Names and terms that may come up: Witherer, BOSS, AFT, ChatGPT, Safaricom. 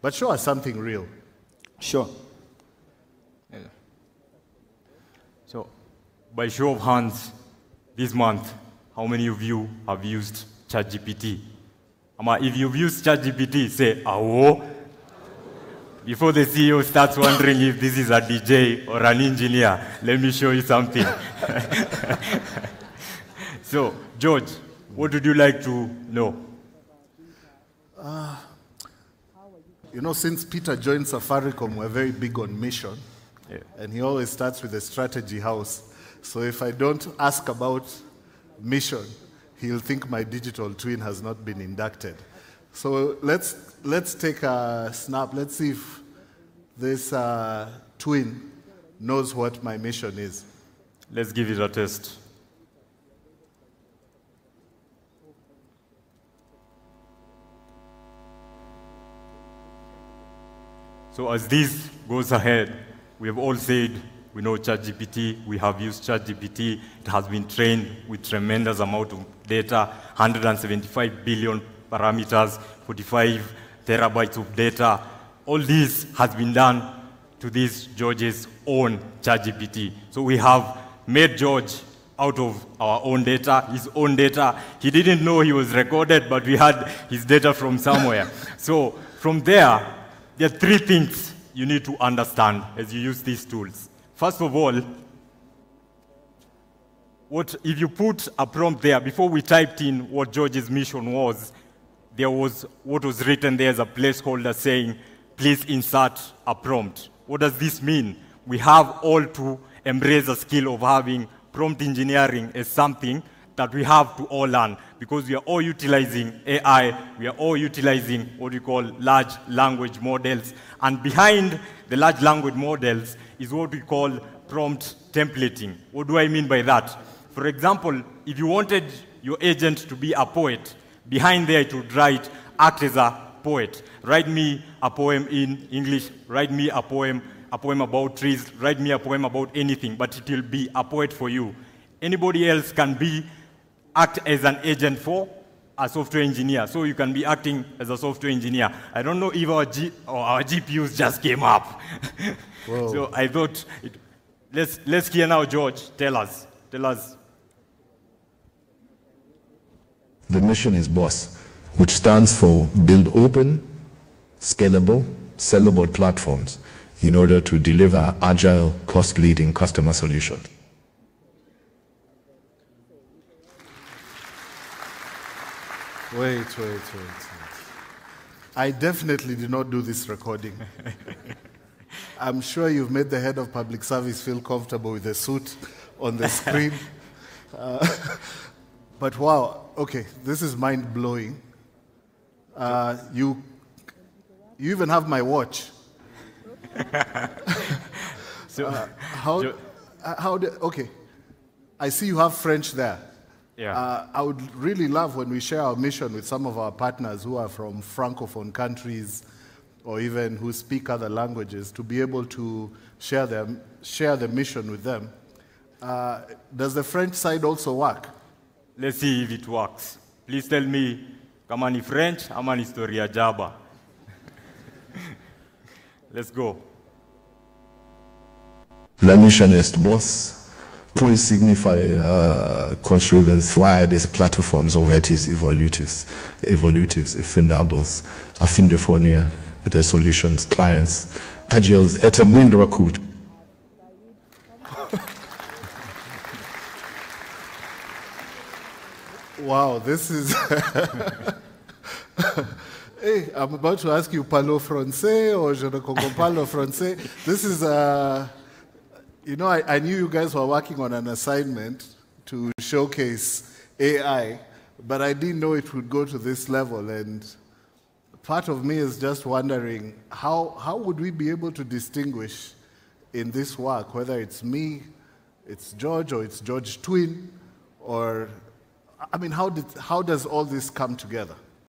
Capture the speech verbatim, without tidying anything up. But show us something real. Sure. Yeah. So by show of hands, this month, how many of you have used ChatGPT? If you've used ChatGPT, say, awo, before the C E O starts wondering if this is a D J or an engineer, let me show you something. So, George, what would you like to know? Uh, you know, since Peter joined Safaricom, we're very big on mission. Yeah. And he always starts with a strategy house. So if I don't ask about mission, he'll think my digital twin has not been inducted. So let's, let's take a snap. Let's see if this uh, twin knows what my mission is. Let's give it a test. So as this goes ahead, we have all said we know ChatGPT, we have used ChatGPT. It has been trained with tremendous amount of data, one hundred seventy-five billion parameters, forty-five terabytes of data. All this has been done to this George's own ChatGPT. So we have made George out of our own data, his own data. He didn't know he was recorded, but we had his data from somewhere. So from there, there are three things you need to understand as you use these tools. First of all, what, if you put a prompt there, before we typed in what George's mission was, there was what was written there as a placeholder saying, please insert a prompt. What does this mean? We have all to embrace the skill of having prompt engineering as something that we have to all learn, because we are all utilizing A I, we are all utilizing what we call large language models. And behind the large language models is what we call prompt templating. What do I mean by that? For example, if you wanted your agent to be a poet, behind there it would write, act as a poet. Write me a poem in English, write me a poem, a poem about trees, write me a poem about anything, but it will be a poet for you. Anybody else can be act as an agent for a software engineer. So you can be acting as a software engineer. I don't know if our, G or our G P Us just came up. So I thought, it, let's, let's hear now, George, tell us, tell us. The mission is BOSS, which stands for build open, scalable, sellable platforms in order to deliver agile, cost-leading customer solutions. Wait, wait, wait, wait. I definitely did not do this recording. I'm sure you've made the head of public service feel comfortable with the suit on the screen. Uh, but wow, okay, this is mind-blowing. Uh, you, you even have my watch. So, uh, how, uh, how do, okay, I see you have French there. Yeah. Uh, I would really love when we share our mission with some of our partners who are from Francophone countries or even who speak other languages to be able to share, them, share the mission with them. Uh, does the French side also work? Let's see if it works. Please tell me, kama ni French ama ni historia jaba. Let's go. La mission est boss. Please signify uh, contributors why these platforms or it is evolutives, evolutives, effindables, affindophonia, the solutions, clients, agils, et a wind record. Wow, this is. Hey, I'm about to ask you, parlo français or je ne comprends pas le français. This is a. Uh, You know, I, I knew you guys were working on an assignment to showcase A I, but I didn't know it would go to this level. And part of me is just wondering, how, how would we be able to distinguish in this work, whether it's me, it's George, or it's George's twin, or, I mean, how, did, how does all this come together?